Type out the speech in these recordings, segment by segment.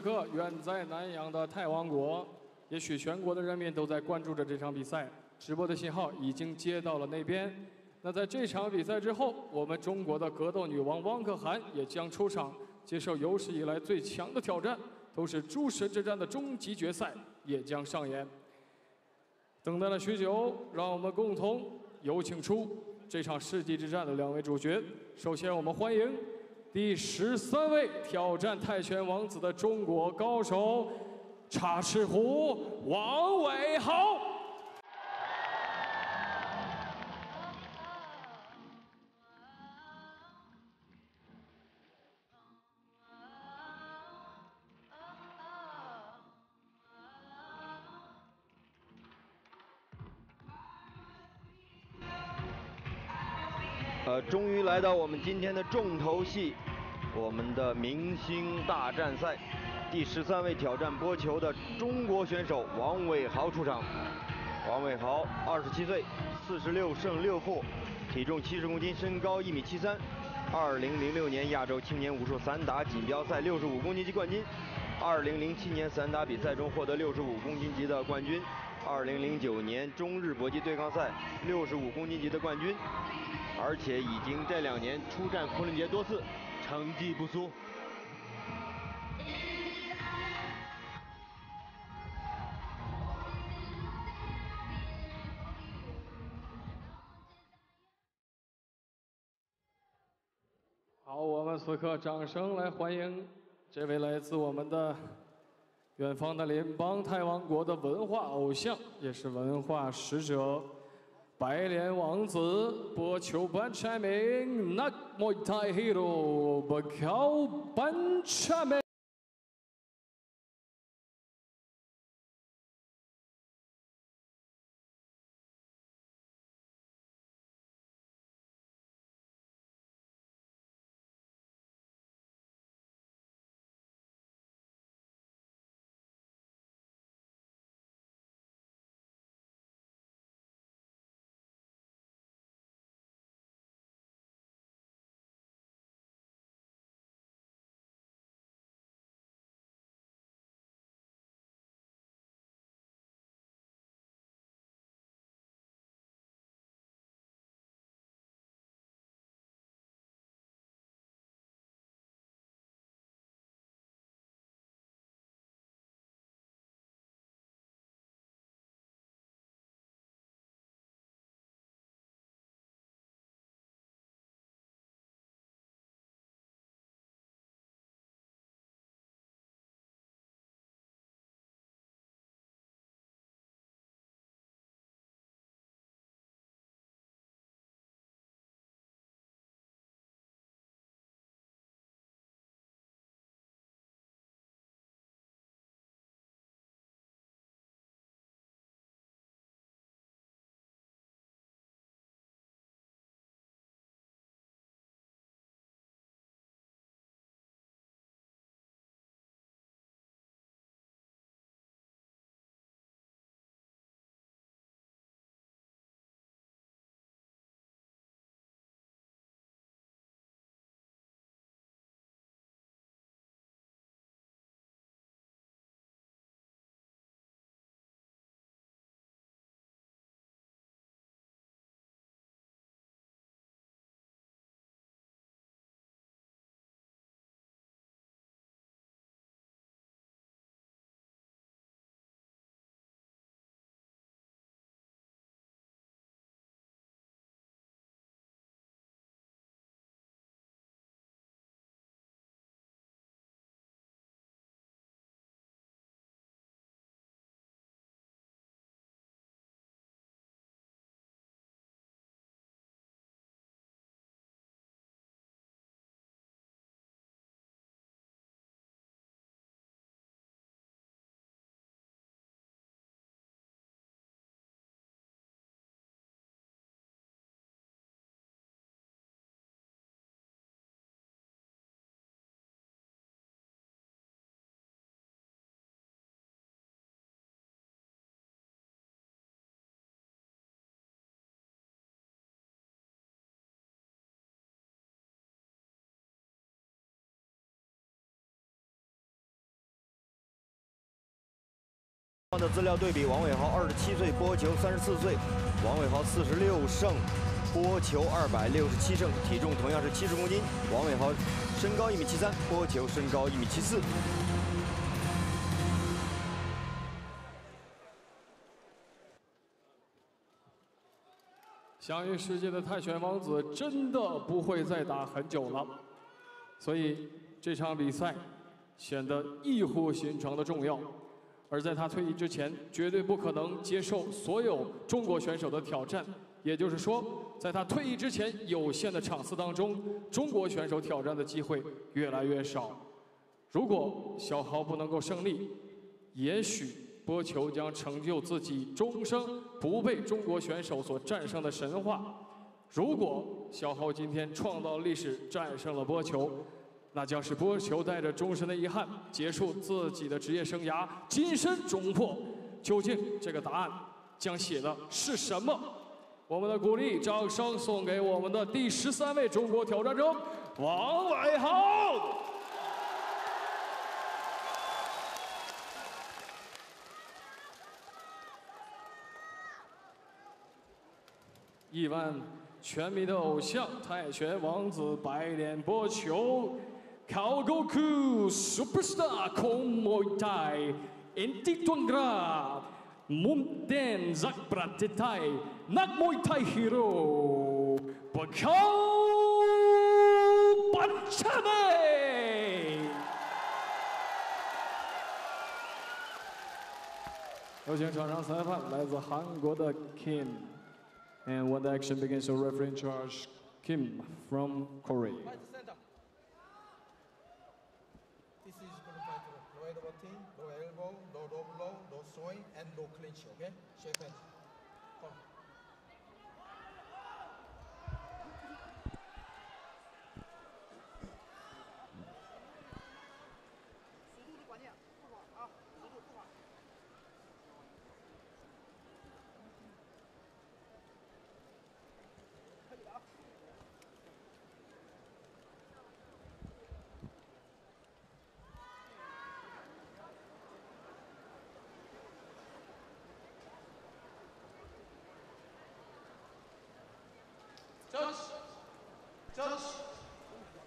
此刻远在南洋的泰王国，也许全国的人民都在关注着这场比赛。直播的信号已经接到了那边。那在这场比赛之后，我们中国的格斗女王汪可涵也将出场，接受有史以来最强的挑战，都是诸神之战的终极决赛也将上演。等待了许久，让我们共同有请出这场世纪之战的两位主角。首先，我们欢迎。 第13位挑战泰拳王子的中国高手，插翅虎王伟豪。终于来到我们今天的重头戏，我们的明星大战赛，第13位挑战播球的中国选手王伟豪出场。王伟豪27岁，46胜6负，体重70公斤，身高1.73米，2006年亚洲青年武术散打锦标赛65公斤级冠军，2007年散打比赛中获得65公斤级的冠军，2009年中日搏击对抗赛65公斤级的冠军。 而且已经这2年出战昆仑节多次，成绩不俗。好，我们此刻掌声来欢迎这位来自我们的远方的邻邦泰王国的文化偶像，也是文化使者。 白莲王子Buakaw Banchamek，Nak Muay Thai Hero Buakaw Banchamek。的资料对比，王伟豪27岁播球34岁，王伟豪46胜播球267胜，体重同样是70公斤。王伟豪身高1.73米，播球身高1.74米。享誉世界的泰拳王子真的不会再打很久了，所以这场比赛显得异乎寻常的重要。 而在他退役之前，绝对不可能接受所有中国选手的挑战。也就是说，在他退役之前有限的场次当中，中国选手挑战的机会越来越少。如果小豪不能够胜利，也许播球将成就自己终生不被中国选手所战胜的神话。如果小豪今天创造历史，战胜了播球， 那将是播球带着终身的遗憾结束自己的职业生涯，金身终破。究竟这个答案将写的是什么？我们的鼓励掌声送给我们的第13位中国挑战者王伟豪。亿万拳迷的偶像泰拳王子白脸播球。 Kalgoku Superstar Kong Muay Thai Inti Tuangra Mumten Zak Pratetai Nak Muay Thai Hero Buakaw Banchamek。 有请场上裁判，来自韩国的 Kim。And when the action begins, the referee in charge Kim from Korea. And no clinch, okay? Shake hands. Come.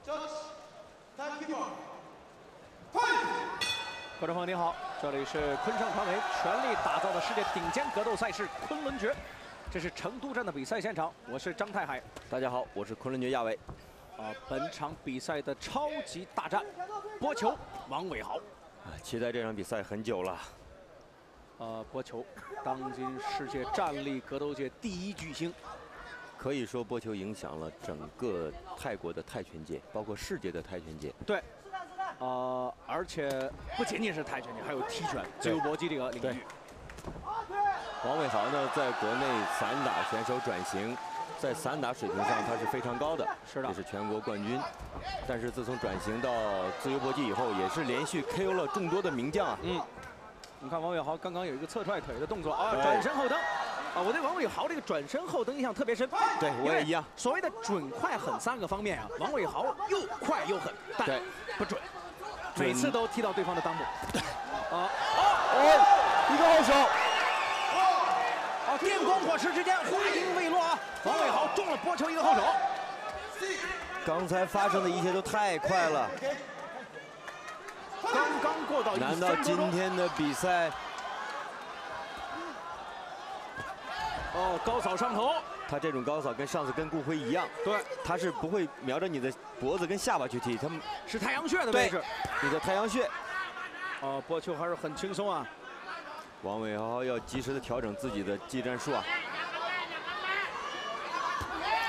Judge, timekeeper, fight！ 观众朋友您好，这里是昆尚传媒全力打造的世界顶尖格斗赛事——昆仑决，这是成都站的比赛现场，我是张泰海。大家好，我是昆仑决亚维。本场比赛的超级大战，播球王伟豪。期待这场比赛很久了。播球，当今世界站立格斗界第一巨星。 可以说，播球影响了整个泰国的泰拳界，包括世界的泰拳界。对，而且不仅仅是泰拳界，还有踢拳、自由搏击这个领域。王伟豪呢，在国内散打选手转型，在散打水平上他是非常高的，是的，也是全国冠军。但是自从转型到自由搏击以后，也是连续 KO 了众多的名将啊。嗯，你看王伟豪刚刚有一个侧踹腿的动作啊，转身后蹬。 啊，我对王伟豪这个转身后蹬印象特别深。对，我也一样。所谓的准、快、狠3个方面啊，王伟豪又快又狠，但不准，每次都踢到对方的裆部。啊，一个后手。啊，电光火石之间，话音未落啊，王伟豪中了播球一个后手。刚才发生的一切都太快了。刚刚过到1分钟。难道今天的比赛？ 哦，高扫上头，他这种高扫跟上次跟顾辉一样，对，他是不会瞄着你的脖子跟下巴去踢，他们是太阳穴的位置，你的太阳穴。哦，播球还是很轻松啊。王伟豪要及时的调整自己的技战术啊。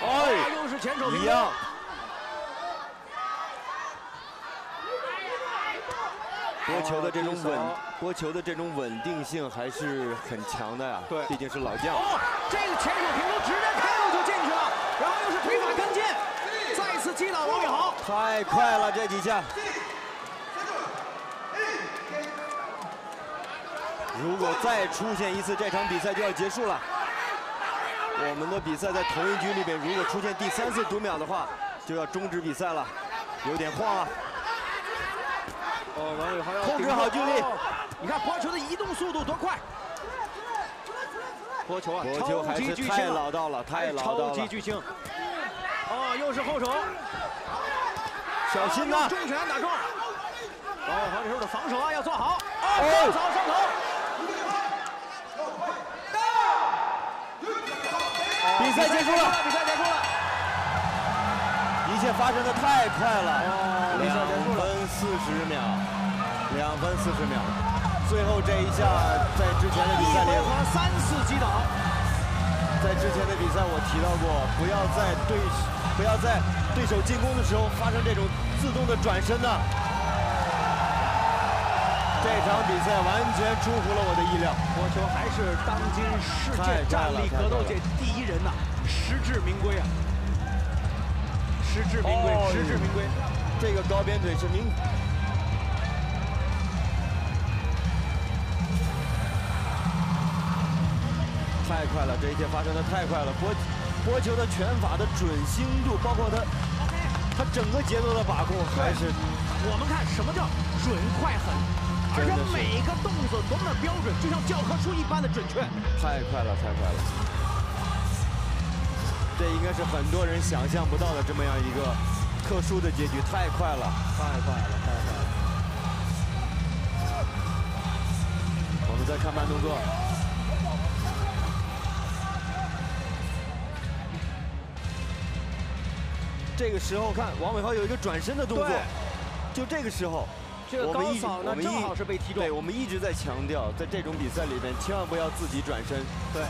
哎，又是前手平勾。播球的这种稳。 播球的这种稳定性还是很强的呀、啊，对，毕竟是老将。哦，这个前手平勾直接开路就进去了，然后又是腿法跟进，再次击倒王伟豪。太快了，这几下。如果再出现一次，这场比赛就要结束了。我们的比赛在同一局里边，如果出现第3次读秒的话，就要终止比赛了，有点晃了、啊。哦，王伟豪要控制好距离。哦你看播球的移动速度多快！播球啊，超级巨星！太老道了，太老道了！超级巨星！哦，又是后手，小心呐！重拳打中！王伟豪这时候的防守啊要做好！哦，上扫上头！比赛结束了！比赛结束了！ 一切发生的太快了，2分40秒，2分40秒，最后这一下在之前的比赛里，3次击倒。在之前的比赛我提到过，不要在对手进攻的时候发生这种自动的转身呐。这场比赛完全出乎了我的意料，播球还是当今世界站立格斗界第一人呐，实至名归啊。 实至名归，实至名归。这个高边腿是明。太快了，这一切发生的太快了。播球的拳法的准星度，包括他整个节奏的把控，还是我们看什么叫准快狠，而且每一个动作多么的标准，就像教科书一般的准确。太快了，太快了。 这应该是很多人想象不到的这么样一个特殊的结局，太快了，太快了，太快了！我们再看慢动作，这个时候看王伟豪有一个转身的动作，就这个时候，这个高扫呢正好是被踢中。对，我们一直在强调，在这种比赛里边，千万不要自己转身。对。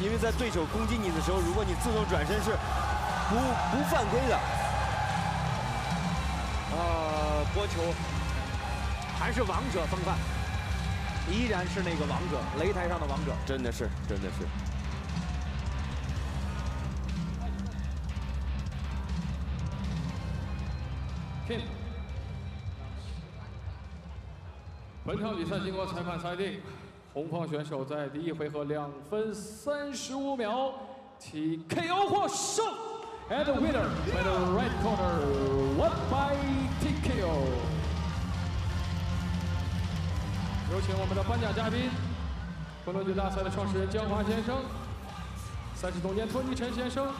因为在对手攻击你的时候，如果你自动转身是不犯规的。播球还是王者风范，依然是那个王者，擂台上的王者。真的是，真的是。King， 本场比赛经过裁判裁定。 红方选手在第一回合2分35秒TKO 获胜 ，and the winner by the red corner won by TKO。有请我们的颁奖嘉宾，格斗界大赛的创始人江华先生，赛事总监托尼陈先生，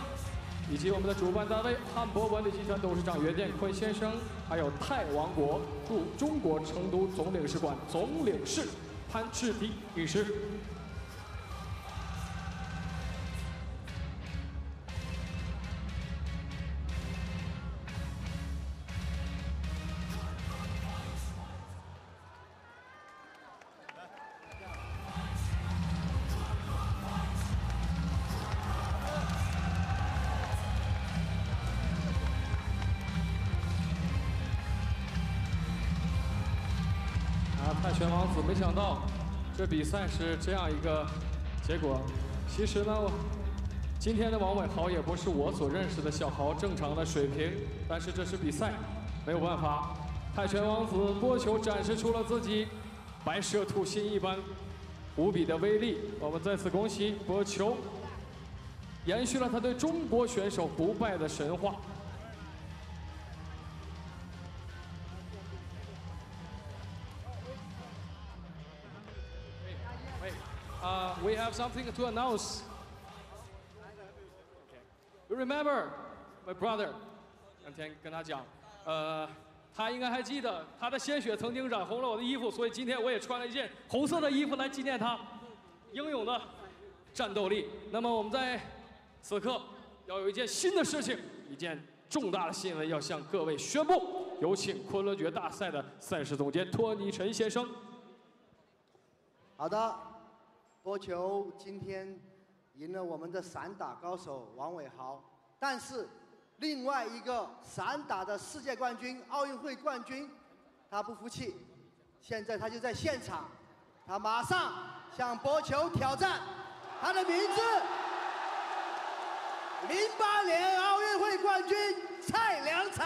以及我们的主办单位汉博管理集团董事长袁建坤先生，还有泰王国驻中国成都总领事馆总领事。 潘志迪女士，啊，泰拳王子，没想到。 这比赛是这样一个结果。其实呢，今天的王伟豪也不是我所认识的小豪正常的水平，但是这是比赛，没有办法。泰拳王子播球展示出了自己白蛇吐心一般无比的威力。我们再次恭喜播球，延续了他对中国选手不败的神话。 We have something to announce. You remember my brother? 那天跟他讲，他应该还记得，他的鲜血曾经染红了我的衣服，所以今天我也穿了一件红色的衣服来纪念他英勇的战斗力。那么我们在此刻要有一件新的事情，一件重大的新闻要向各位宣布。有请昆仑决大赛的赛事总监托尼陈先生。好的。 播球今天赢了我们的散打高手王伟豪，但是另外一个散打的世界冠军、奥运会冠军，他不服气，现在他就在现场，他马上向播球挑战，他的名字08年奥运会冠军蔡良婵。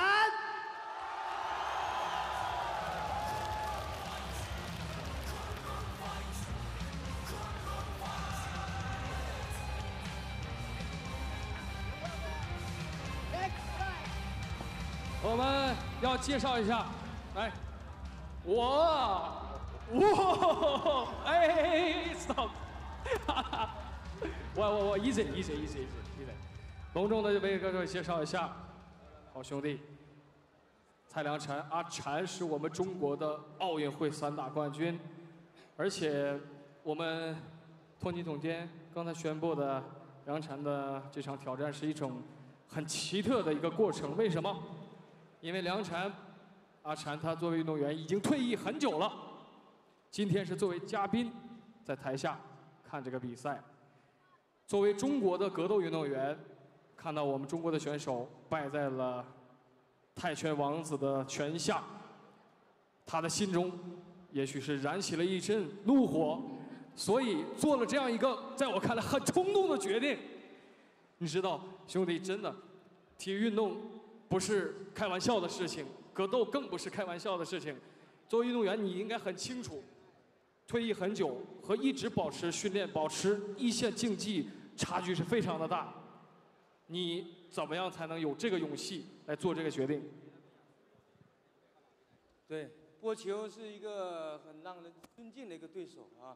我们要介绍一下，来，我 Whoa! Hey, stop! 我 easy。隆重的为各位介绍一下，好兄弟，蔡良婵。阿婵是我们中国的奥运会散打冠军，而且我们托尼总监刚才宣布的梁婵的这场挑战是一种很奇特的一个过程。为什么？因为梁婵，阿婵她作为运动员已经退役很久了。 今天是作为嘉宾在台下看这个比赛，作为中国的格斗运动员，看到我们中国的选手败在了泰拳王子的拳下，他的心中也许是燃起了一阵怒火，所以做了这样一个在我看来很冲动的决定。你知道，兄弟，真的，体育运动不是开玩笑的事情，格斗更不是开玩笑的事情。作为运动员，你应该很清楚。 退役很久和一直保持训练、保持一线竞技差距是非常的大。你怎么样才能有这个勇气来做这个决定？对，波球是一个很让人尊敬的一个对手啊，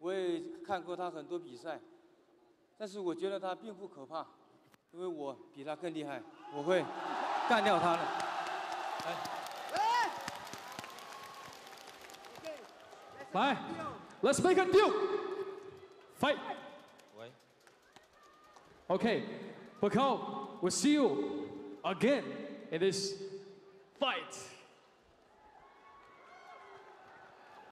我也看过他很多比赛，但是我觉得他并不可怕，因为我比他更厉害，我会干掉他的。哎。 来 ，Let's make a deal. Fight. Okay, Buakaw, we'll see you again in this fight.